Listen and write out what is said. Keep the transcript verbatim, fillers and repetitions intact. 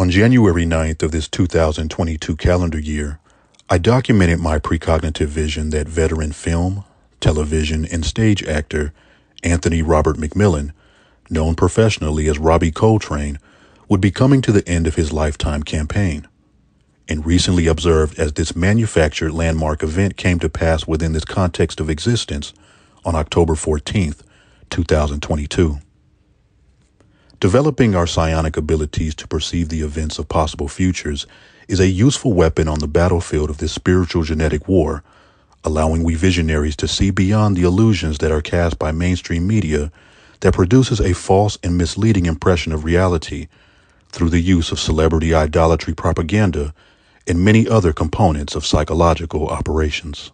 On January ninth of this two thousand twenty-two calendar year, I documented my precognitive vision that veteran film, television, and stage actor Anthony Robert McMillan, known professionally as Robbie Coltrane, would be coming to the end of his lifetime campaign. And recently observed as this manufactured landmark event came to pass within this context of existence on October fourteenth, two thousand twenty-two. Developing our psionic abilities to perceive the events of possible futures is a useful weapon on the battlefield of this spiritual genetic war, allowing we visionaries to see beyond the illusions that are cast by mainstream media that produces a false and misleading impression of reality through the use of celebrity idolatry propaganda and many other components of psychological operations.